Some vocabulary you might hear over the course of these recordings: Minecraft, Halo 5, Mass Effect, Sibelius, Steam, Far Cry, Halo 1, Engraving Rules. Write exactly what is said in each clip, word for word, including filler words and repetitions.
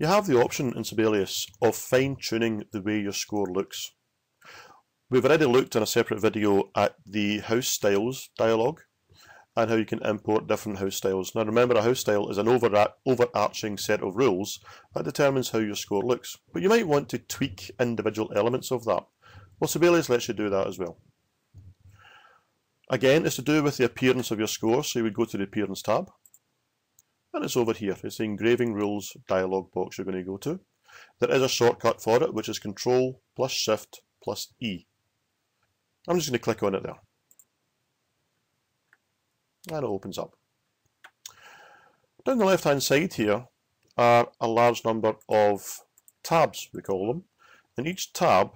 You have the option in Sibelius of fine-tuning the way your score looks. We've already looked in a separate video at the house styles dialog and how you can import different house styles. Now remember, a house style is an over overarching set of rules that determines how your score looks, but you might want to tweak individual elements of that. Well, Sibelius lets you do that as well. Again, it's to do with the appearance of your score, so you would go to the Appearance tab. And it's over here. It's the Engraving Rules dialog box you're going to go to. There is a shortcut for it, which is Control plus Shift plus E. I'm just going to click on it there. And it opens up. Down the left-hand side here are a large number of tabs, we call them. And each tab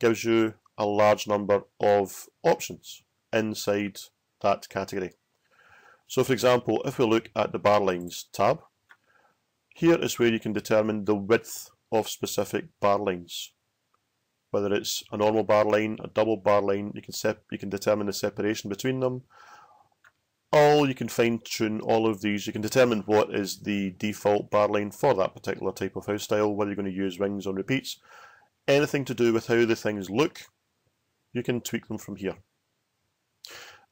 gives you a large number of options inside that category. So for example, if we look at the bar lines tab, here is where you can determine the width of specific bar lines. Whether it's a normal bar line, a double bar line, you can, sep you can determine the separation between them. All you can fine tune all of these. You can determine what is the default bar line for that particular type of house style, whether you're going to use rings or repeats. Anything to do with how the things look, you can tweak them from here.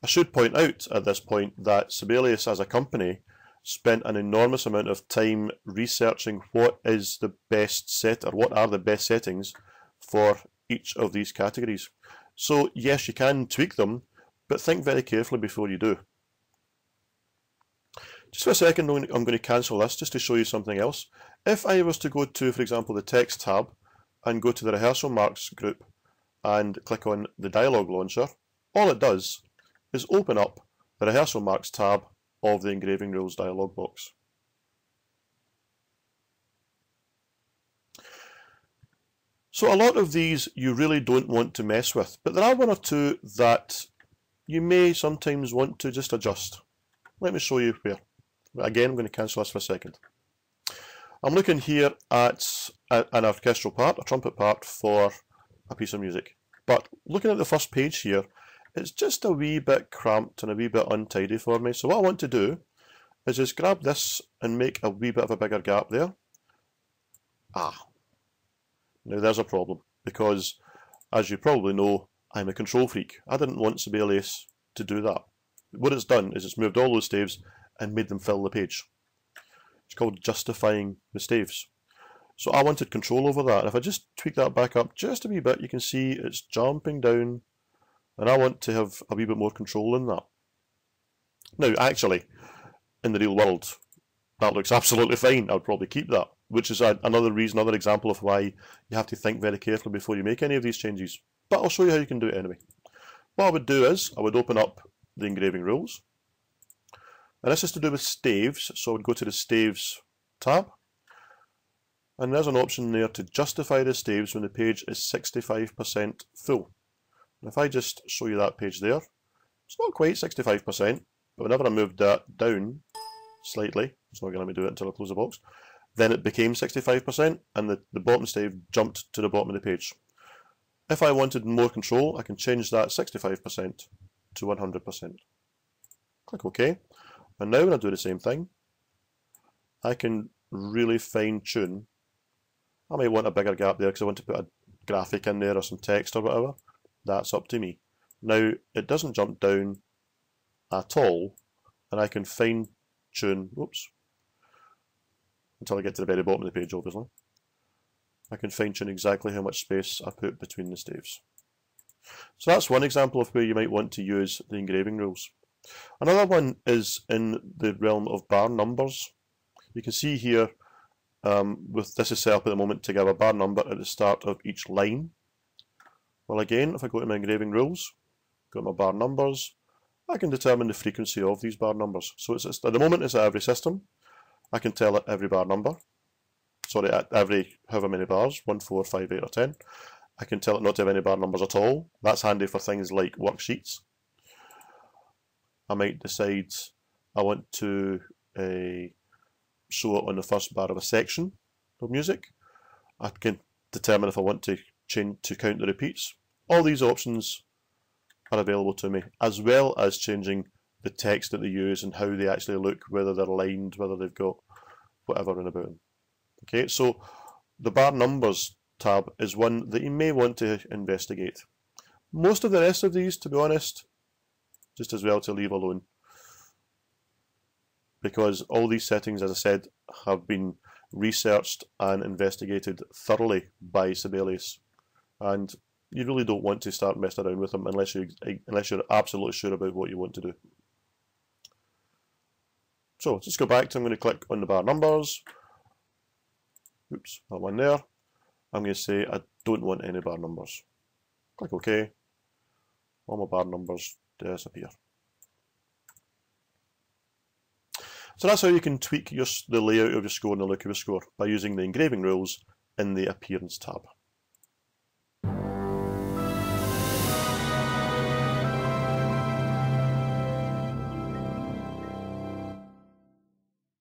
I should point out at this point that Sibelius as a company spent an enormous amount of time researching what is the best set, or what are the best settings for each of these categories. So yes, you can tweak them, but think very carefully before you do. Just for a second, I'm going to cancel this just to show you something else. If I was to go to, for example, the Text tab and go to the Rehearsal Marks group and click on the Dialog Launcher, all it does is open up the Rehearsal Marks tab of the Engraving Rules dialog box. So a lot of these you really don't want to mess with, but there are one or two that you may sometimes want to just adjust. Let me show you where. Again, I'm going to cancel this for a second. I'm looking here at an orchestral part, a trumpet part for a piece of music. But looking at the first page here, it's just a wee bit cramped and a wee bit untidy for me. So what I want to do is just grab this and make a wee bit of a bigger gap there. Ah, now there's a problem, because as you probably know, I'm a control freak. I didn't want Sibelius to do that. What it's done is it's moved all those staves and made them fill the page. It's called justifying the staves. So I wanted control over that. And if I just tweak that back up just a wee bit, you can see it's jumping down. And I want to have a wee bit more control in that. Now, actually, in the real world, that looks absolutely fine. I would probably keep that, which is a, another reason, another example of why you have to think very carefully before you make any of these changes. But I'll show you how you can do it anyway. What I would do is, I would open up the Engraving Rules. And this is to do with staves, so I would go to the Staves tab. And there's an option there to justify the staves when the page is sixty-five percent full. If I just show you that page there, it's not quite sixty-five percent, but whenever I moved that down slightly, it's not going to let me do it until I close the box, then it became sixty-five percent and the, the bottom stave jumped to the bottom of the page. If I wanted more control, I can change that sixty-five percent to one hundred percent. Click OK. And now when I do the same thing, I can really fine tune. I might want a bigger gap there because I want to put a graphic in there or some text or whatever. That's up to me. Now, it doesn't jump down at all, and I can fine tune, whoops, until I get to the very bottom of the page, obviously. I can fine tune exactly how much space I put between the staves. So that's one example of where you might want to use the Engraving Rules. Another one is in the realm of bar numbers. You can see here, um, with this is set up at the moment to give a bar number at the start of each line. Well, again, if I go to my Engraving Rules, go to my bar numbers, I can determine the frequency of these bar numbers. So it's, at the moment it's at every system. I can tell at every bar number, sorry, at every however many bars, one, four, five, eight or ten. I can tell it not to have any bar numbers at all. That's handy for things like worksheets. I might decide I want to uh, show it on the first bar of a section of music. I can determine if I want to change to count the repeats. All these options are available to me, as well as changing the text that they use and how they actually look, whether they're lined, whether they've got whatever in about them. Okay, so the bar numbers tab is one that you may want to investigate. Most of the rest of these, to be honest, just as well to leave alone, because all these settings, as I said, have been researched and investigated thoroughly by Sibelius, and you really don't want to start messing around with them unless you unless you're absolutely sure about what you want to do. So just go back to, I'm going to click on the bar numbers. Oops, that one there. I'm going to say I don't want any bar numbers. Click OK. All my bar numbers disappear. So that's how you can tweak your, the layout of your score and the look of your score by using the engraving rules in the Appearance tab.